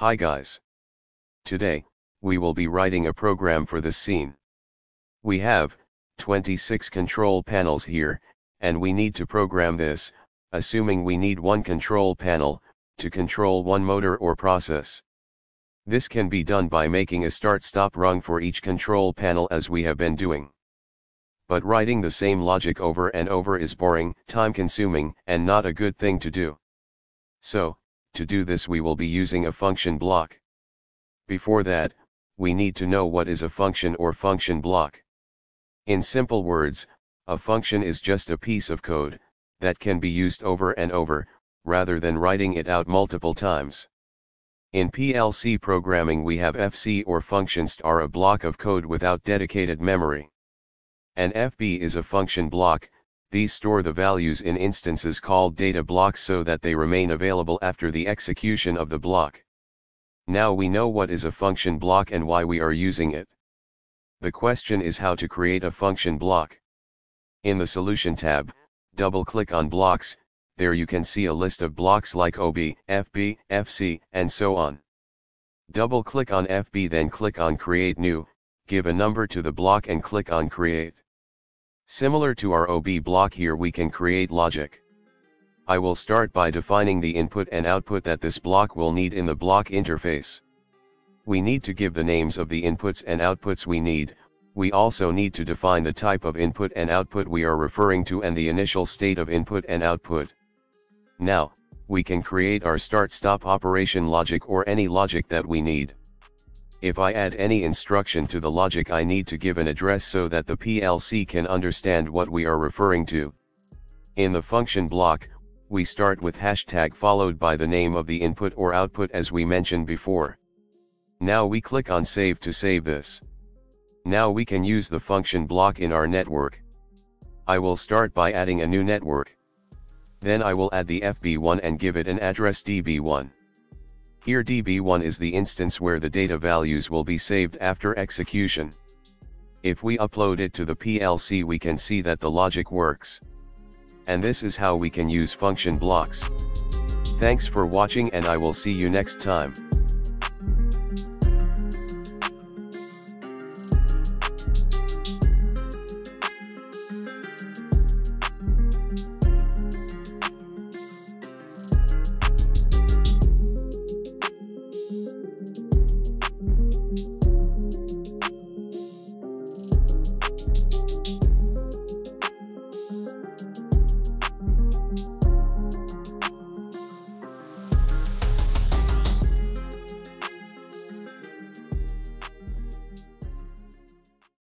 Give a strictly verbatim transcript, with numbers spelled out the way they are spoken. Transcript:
Hi guys. Today, we will be writing a program for this scene. We have twenty-six control panels here, and we need to program this, assuming we need one control panel, to control one motor or process. This can be done by making a start-stop rung for each control panel as we have been doing. But writing the same logic over and over is boring, time-consuming, and not a good thing to do. So, to do this we will be using a function block. Before that, we need to know what is a function or function block. In simple words, a function is just a piece of code that can be used over and over, rather than writing it out multiple times. In P L C programming we have F C or functions are a block of code without dedicated memory. An F B is a function block. These store the values in instances called data blocks so that they remain available after the execution of the block. Now we know what is a function block and why we are using it. The question is how to create a function block. In the Solution tab, double-click on Blocks. There you can see a list of blocks like O B, F B, F C, and so on. Double-click on F B, then click on Create New, give a number to the block and click on Create. Similar to our O B block here we can create logic. I will start by defining the input and output that this block will need in the block interface. We need to give the names of the inputs and outputs we need. We also need to define the type of input and output we are referring to and the initial state of input and output. Now, we can create our start-stop operation logic or any logic that we need. If I add any instruction to the logic I need to give an address so that the P L C can understand what we are referring to. In the function block, we start with hashtag followed by the name of the input or output as we mentioned before. Now we click on Save to save this. Now we can use the function block in our network. I will start by adding a new network. Then I will add the F B one and give it an address D B one. Here D B one is the instance where the data values will be saved after execution. If we upload it to the P L C we can see that the logic works. And this is how we can use function blocks. Thanks for watching and I will see you next time.